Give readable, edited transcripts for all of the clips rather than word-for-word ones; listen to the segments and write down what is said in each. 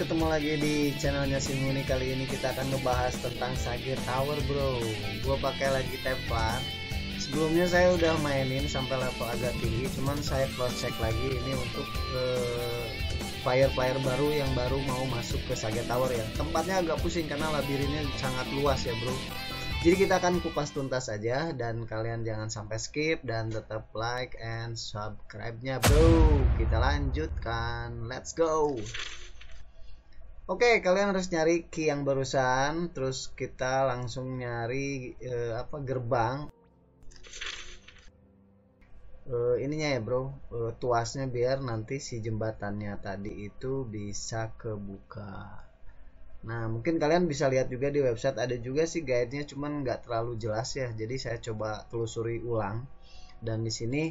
ketemu lagi di channelnya Simuni. Kali ini kita akan ngebahas tentang Sage Tower, bro. Gue pakai lagi Templar. Sebelumnya saya udah mainin sampai level agak tinggi, cuman saya cross check lagi ini untuk player-player baru yang baru mau masuk ke Sage Tower ya. Tempatnya agak pusing karena labirinnya sangat luas ya, bro. Jadi kita akan kupas tuntas aja, dan kalian jangan sampai skip dan tetap like and subscribe-nya, bro. Kita lanjutkan. Let's go. Oke, kalian harus nyari key yang barusan, terus kita langsung nyari gerbang. Ininya ya, bro, tuasnya biar nanti si jembatannya tadi itu bisa kebuka. Nah, mungkin kalian bisa lihat juga di website ada juga sih guide-nya, cuman nggak terlalu jelas ya. Jadi saya coba telusuri ulang. Dan di sini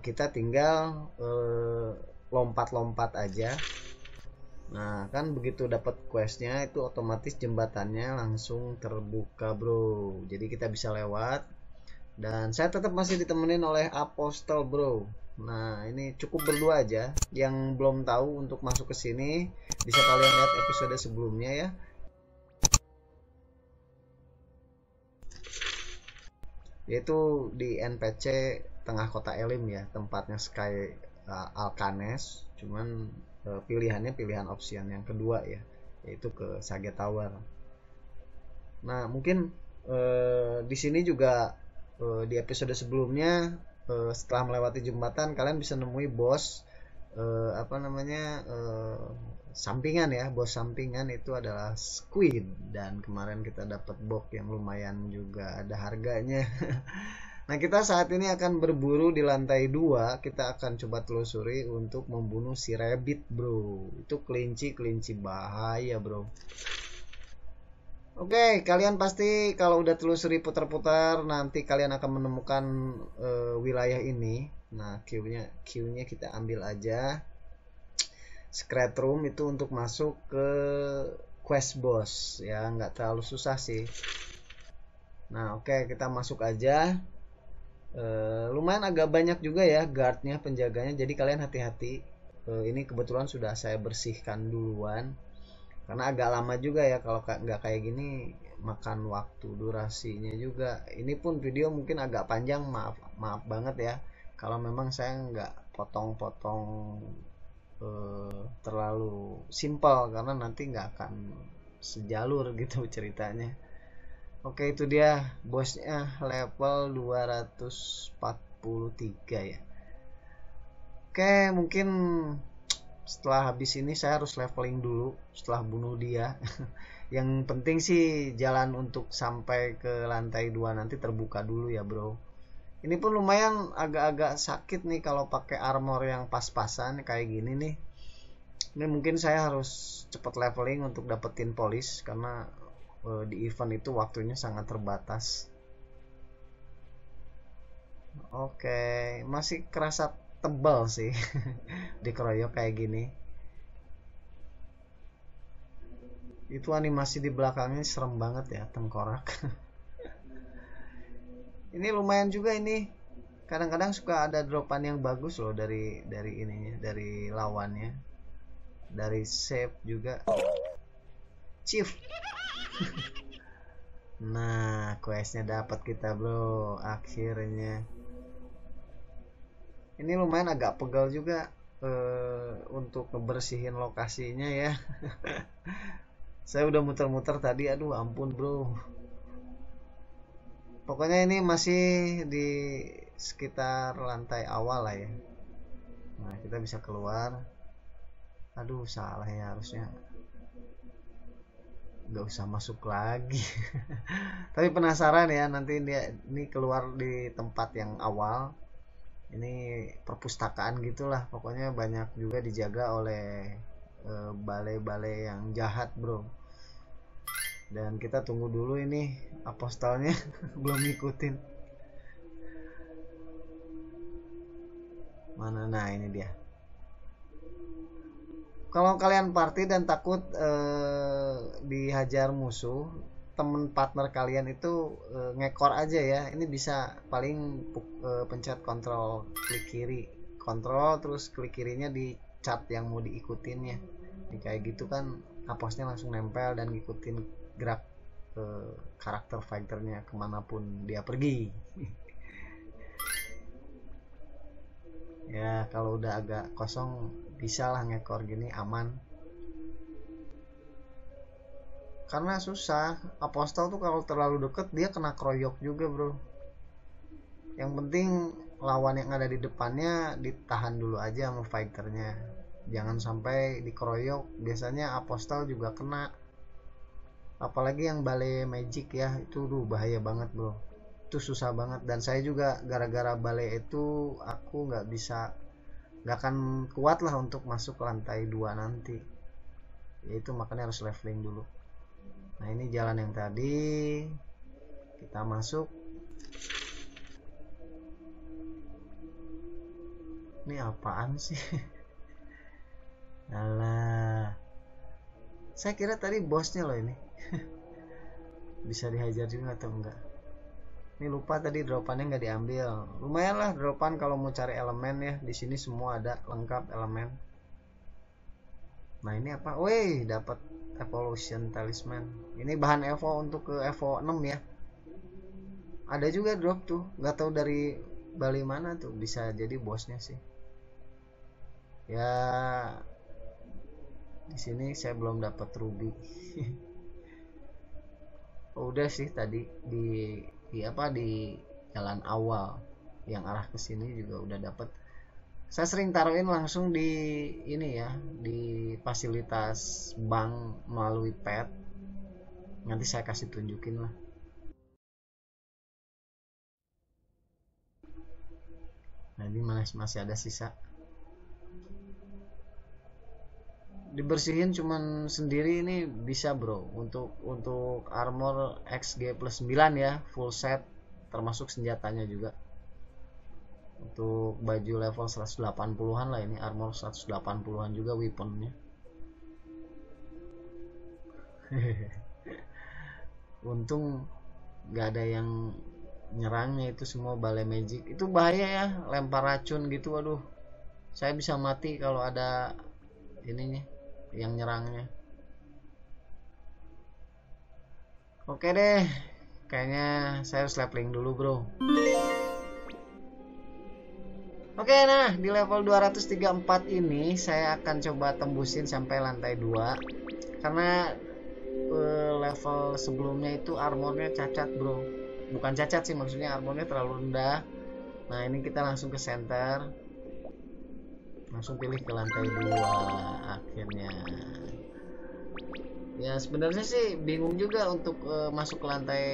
kita tinggal lompat-lompat aja. Nah, kan begitu dapat questnya itu otomatis jembatannya langsung terbuka, bro. Jadi kita bisa lewat. Dan saya tetap masih ditemenin oleh Apostol, bro. Nah, ini cukup berdua aja. Yang belum tahu untuk masuk ke sini bisa kalian lihat episode sebelumnya ya. Yaitu di NPC tengah kota Elim ya, tempatnya Sky Alcanes. Cuman pilihannya pilihan option yang kedua ya, yaitu ke Sage Tower. Nah, mungkin di sini juga di episode sebelumnya setelah melewati jembatan kalian bisa nemui bos sampingan ya. Bos sampingan itu adalah squid, dan kemarin kita dapat box yang lumayan juga, ada harganya. Nah, kita saat ini akan berburu di lantai 2. Kita akan coba telusuri untuk membunuh si rabbit, bro. Itu kelinci-kelinci bahaya, bro. Oke, kalian pasti kalau udah telusuri putar-putar nanti kalian akan menemukan wilayah ini. Nah, Q-nya kita ambil aja. Secret room itu untuk masuk ke quest boss ya, nggak terlalu susah sih. Nah, oke, kita masuk aja. Lumayan agak banyak juga ya guardnya, penjaganya, jadi kalian hati-hati. Ini kebetulan sudah saya bersihkan duluan karena agak lama juga ya, kalau nggak kayak gini makan waktu durasinya juga. Ini pun video mungkin agak panjang, maaf banget ya kalau memang saya nggak potong-potong terlalu simpel, karena nanti nggak akan sejalur gitu ceritanya. Oke, itu dia bosnya level 243 ya. Oke, mungkin setelah habis ini saya harus leveling dulu setelah bunuh dia. Yang penting sih jalan untuk sampai ke lantai 2 nanti terbuka dulu ya, bro. Ini pun lumayan agak-agak sakit nih kalau pakai armor yang pas-pasan kayak gini nih. Ini mungkin saya harus cepat leveling untuk dapetin polis karena di event itu waktunya sangat terbatas. Oke, masih kerasa tebal sih dikeroyok kayak gini. Itu animasi di belakangnya serem banget ya, tengkorak. Ini lumayan juga ini. Kadang-kadang suka ada dropan yang bagus loh dari ininya, dari lawannya. Dari shape juga. Chief. Nah, questnya dapat kita, bro. Akhirnya ini lumayan agak pegal juga untuk ngebersihin lokasinya ya. Saya udah muter-muter tadi, aduh ampun, bro. Pokoknya ini masih di sekitar lantai awal lah ya. Nah, kita bisa keluar. Aduh, salah ya, harusnya nggak usah masuk lagi. Tapi penasaran ya, nanti dia ini keluar di tempat yang awal. Ini perpustakaan gitulah, pokoknya banyak juga dijaga oleh balai-balai yang jahat, bro. Dan kita tunggu dulu ini apostolnya. Belum ngikutin. Mana, nah ini dia. Kalau kalian party dan takut dihajar musuh, temen partner kalian itu ngekor aja ya. Ini bisa paling pencet kontrol klik kiri, kontrol terus klik kirinya di cat yang mau diikutinnya. kayak gitu kan Apostnya langsung nempel dan ngikutin gerak ke karakter fighternya kemanapun dia pergi. Ya kalau udah agak kosong bisa lah ngekor gini, aman. Karena susah, Apostol tuh kalau terlalu deket dia kena keroyok juga bro. Yang penting lawan yang ada di depannya ditahan dulu aja sama fighternya, jangan sampai dikeroyok. Biasanya Apostol juga kena, apalagi yang balai magic ya, itu duh bahaya banget bro, itu susah banget. Dan saya juga gara-gara balai itu aku nggak akan kuat lah untuk masuk lantai 2 nanti, yaitu makanya harus leveling dulu. Nah ini jalan yang tadi kita masuk. Ini apaan sih? Alah, saya kira tadi bosnya loh ini. Bisa dihajar juga atau enggak? Ini lupa tadi dropannya nggak diambil. Lumayan lah dropan kalau mau cari elemen ya. Di sini semua ada lengkap elemen. Nah ini apa? Wih, dapat evolution talisman. Ini bahan evo untuk ke evo 6 ya. Ada juga drop tuh, nggak tahu dari Bali mana tuh, bisa jadi bosnya sih. Ya di sini saya belum dapat ruby. Oh, udah sih tadi di jalan awal yang arah ke sini juga udah dapat. Saya sering taruhin langsung di ini ya, di fasilitas bank melalui pet. Nanti saya kasih tunjukin lah. Nah, ini masih ada sisa. Dibersihin cuman sendiri ini bisa bro, untuk armor XG plus 9 ya, full set termasuk senjatanya juga. Untuk baju level 180-an lah ini, armor 180-an juga weaponnya. Untung nggak ada yang nyerangnya, itu semua balai magic. Itu bahaya ya, lempar racun gitu, waduh. Saya bisa mati kalau ada ininya yang nyerangnya. Oke deh, kayaknya saya harus leveling dulu bro. Oke, nah di level 234 ini saya akan coba tembusin sampai lantai 2. Karena level sebelumnya itu armornya cacat bro. Bukan cacat sih, maksudnya armornya terlalu rendah. Nah ini kita langsung ke center, langsung pilih ke lantai 2 akhirnya. Ya sebenarnya sih bingung juga untuk masuk ke lantai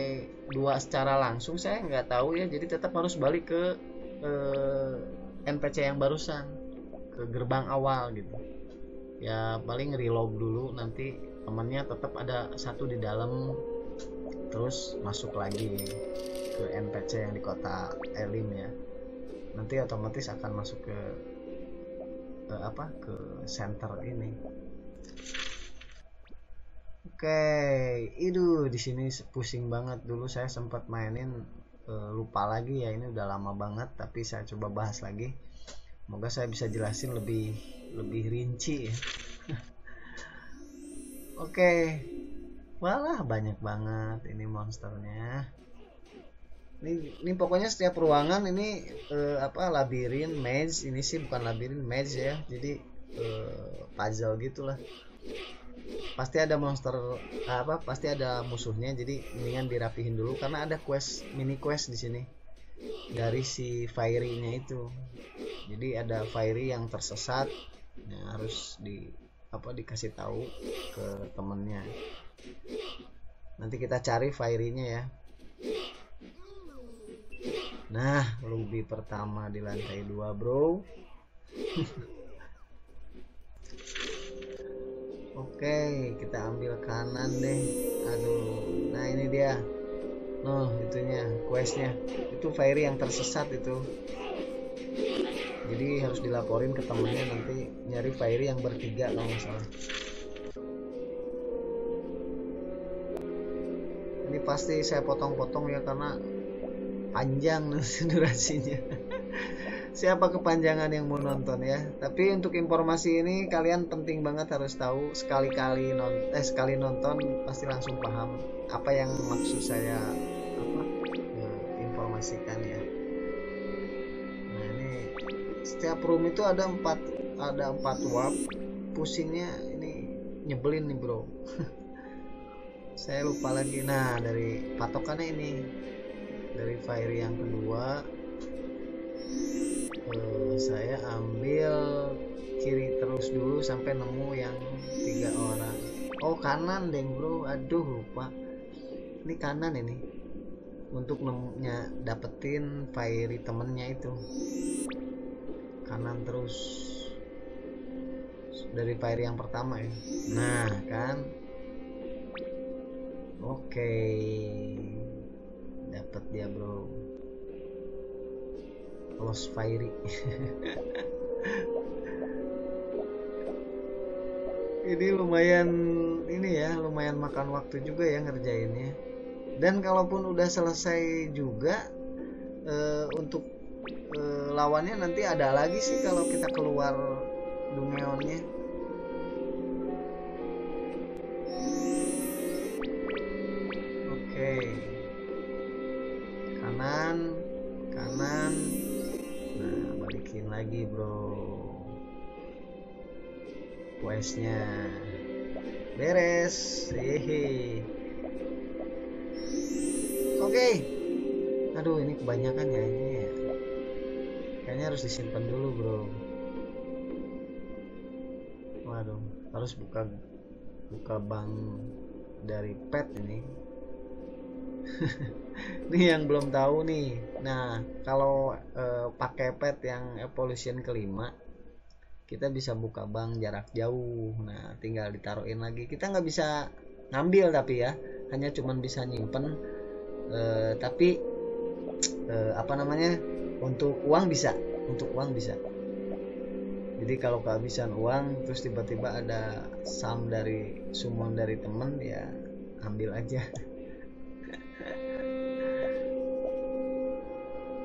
2 secara langsung, saya nggak tahu ya. Jadi tetap harus balik ke NPC yang barusan, ke gerbang awal gitu. Ya paling reload dulu, nanti temennya tetap ada satu di dalam, terus masuk lagi ke NPC yang di kota Elim ya. Nanti otomatis akan masuk ke center ini. Oke, itu di sini pusing banget. Dulu saya sempat mainin, lupa lagi ya, ini udah lama banget tapi saya coba bahas lagi. Semoga saya bisa jelasin lebih rinci ya. Oke. Walah banyak banget ini monsternya. Ini pokoknya setiap ruangan ini labirin maze. Ini sih bukan labirin maze ya, jadi puzzle gitulah. Pasti ada monster, pasti ada musuhnya, jadi mendingan dirapihin dulu karena ada quest, mini quest di sini dari si Fiery-nya itu. Jadi ada Fiery yang tersesat, nah harus dikasih tahu ke temennya. Nanti kita cari Fiery-nya ya. Nah, ruby pertama di lantai 2 bro. Oke, kita ambil kanan deh. Aduh, nah ini dia. Noh, itunya, questnya. Itu Fiery yang tersesat itu. Jadi harus dilaporin ke temennya, nanti nyari Fiery yang bertiga kalau nggak salah. Ini pasti saya potong-potong ya karena panjang durasinya. siapa kepanjangan yang mau nonton ya. Tapi untuk informasi ini kalian penting banget harus tahu, sekali nonton pasti langsung paham apa yang maksud saya informasikan ya. Nah ini setiap room itu ada empat warp. Pusingnya ini nyebelin nih bro. Saya lupa lagi. Nah dari patokannya ini dari fire yang kedua. Saya ambil kiri terus dulu sampai nemu yang 3 orang. Oh kanan deng bro, aduh lupa. Ini kanan ini untuk nemunya dapetin fiery temennya itu. Kanan terus dari fiery yang pertama ya. Nah kan, oke, dapet dia bro. Los Fiery. Ini lumayan ini ya, lumayan makan waktu juga ya ngerjainnya. Dan kalaupun udah selesai juga untuk lawannya nanti ada lagi sih kalau kita keluar Dumeonnya. Oke. Kanan. Nah balikin lagi bro, questnya beres. Hehe. Oke. Aduh ini kebanyakan ya ini ya. Kayaknya harus disimpan dulu bro. Waduh harus buka bank dari pet ini. Ini yang belum tahu nih. Nah kalau pakai pet yang evolution kelima kita bisa buka bank jarak jauh. Nah tinggal ditaruhin lagi. Kita nggak bisa ngambil tapi ya, hanya cuman bisa nyimpen. Tapi apa namanya, untuk uang bisa, untuk uang bisa. Jadi kalau kehabisan uang terus tiba-tiba ada summon dari temen ya ambil aja.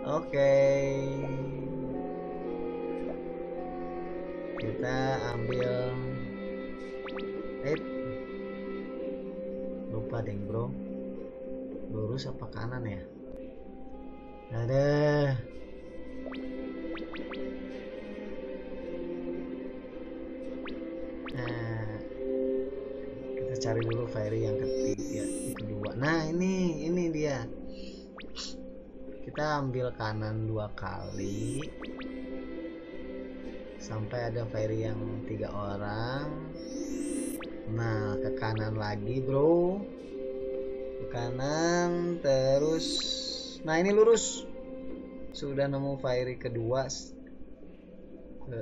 Oke. Kita ambil lupa deh bro, lurus apa kanan ya? Ada. Nah kita cari dulu fairy yang kedua. Nah ini dia. Kita ambil kanan 2 kali sampai ada fairy yang 3 orang. Nah ke kanan lagi bro, ke kanan terus. Nah ini lurus, sudah nemu fairy kedua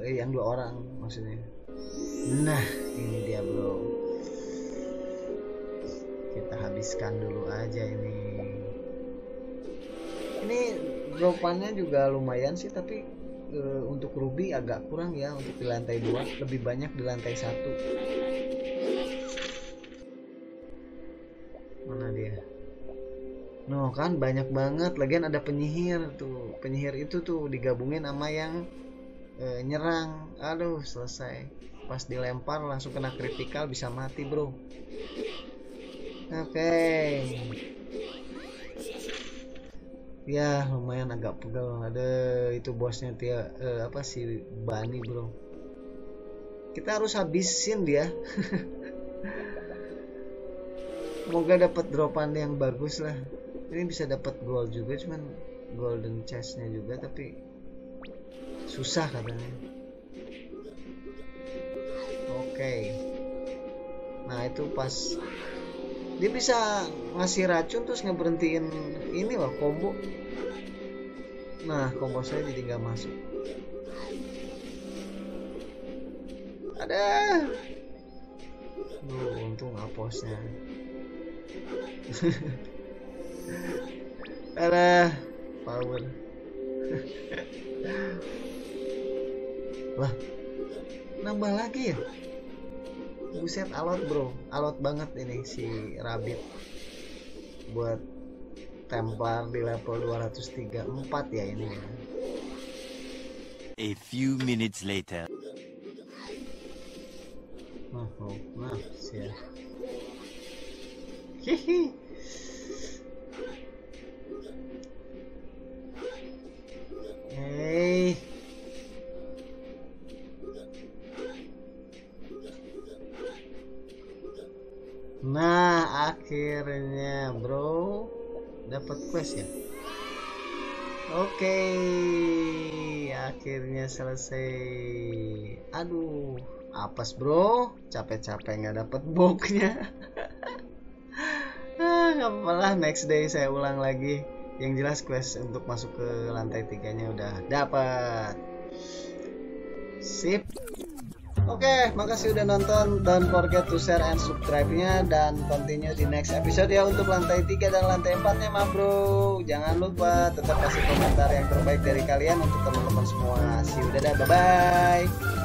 yang 2 orang maksudnya. Nah ini dia bro, kita habiskan dulu aja ini. Ini dropannya juga lumayan sih, tapi untuk ruby agak kurang ya. Untuk di lantai 2 lebih banyak di lantai 1. Mana dia? No kan banyak banget. Lagian ada penyihir tuh. Penyihir itu tuh digabungin sama yang nyerang. Aduh selesai. Pas dilempar langsung kena kritikal bisa mati bro. Oke. Ya lumayan agak pegal. Ada itu bosnya dia apa sih, Bani bro. Kita harus habisin dia. Semoga dapat dropan yang bagus lah. Ini bisa dapat gold juga, cuman golden chestnya juga tapi susah katanya. Oke. Nah itu pas dia bisa ngasih racun terus ngeberhentiin ini loh combo. Nah combo saya jadi nggak masuk. Ada. Duh untung aposnya. Ada power. Wah nambah lagi ya. Buset alot bro, alot banget ini si rabbit buat tempar di level 234 ya ini ya. A few minutes later. Oh, maaf ya. Hihi. Hey. Nah, akhirnya bro dapat quest ya. Oke, akhirnya selesai. Aduh, apes bro, capek-capek nggak dapat boxnya. Nggak apa-apa, next day saya ulang lagi. Yang jelas quest untuk masuk ke lantai 3-nya udah dapat. Sip. Oke, makasih udah nonton. Don't forget to share and subscribe-nya, dan continue di next episode ya untuk lantai 3 dan lantai 4-nya, ma bro. Jangan lupa tetap kasih komentar yang terbaik dari kalian untuk teman-teman semua. See you, dadah, bye-bye.